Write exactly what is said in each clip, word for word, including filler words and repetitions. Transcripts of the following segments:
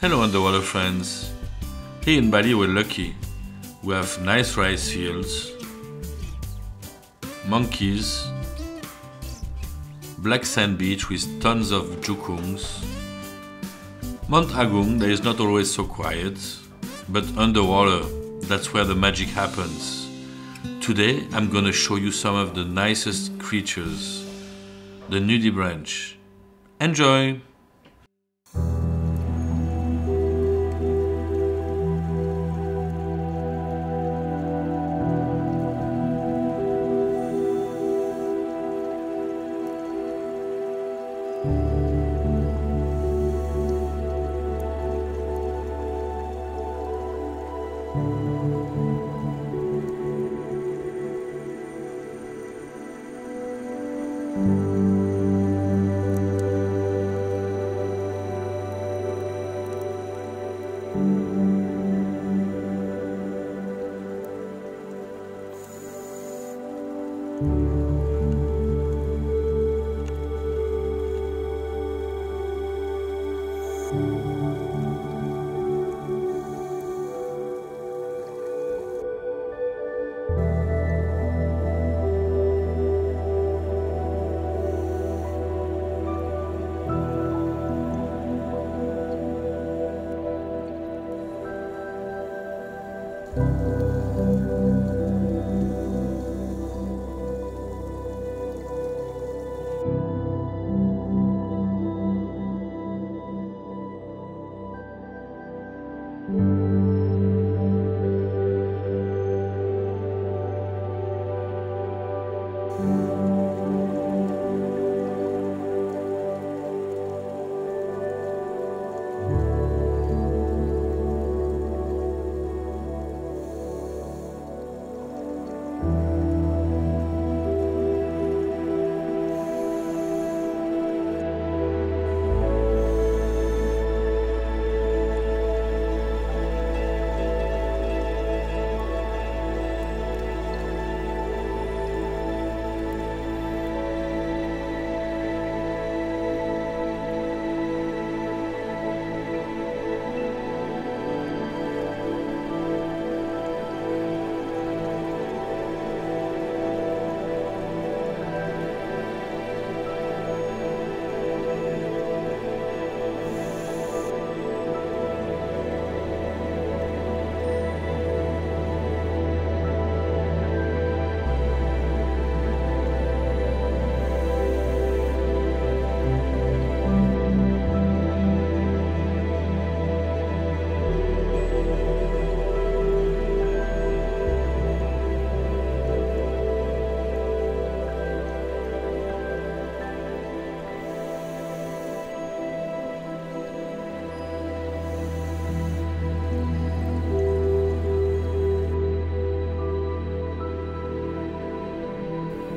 Hello underwater friends! Here in Bali we're lucky. We have nice rice fields, monkeys, black sand beach with tons of jukungs. Mount Agung that is not always so quiet, but underwater that's where the magic happens. Today I'm gonna show you some of the nicest creatures, the nudibranch. Enjoy!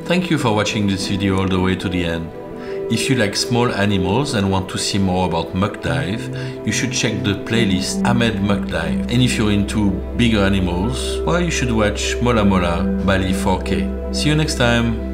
Thank you for watching this video all the way to the end. If you like small animals and want to see more about muck dive, you should check the playlist Amed Muck Dive. And if you're into bigger animals, well, you should watch Mola Mola Bali four K. See you next time!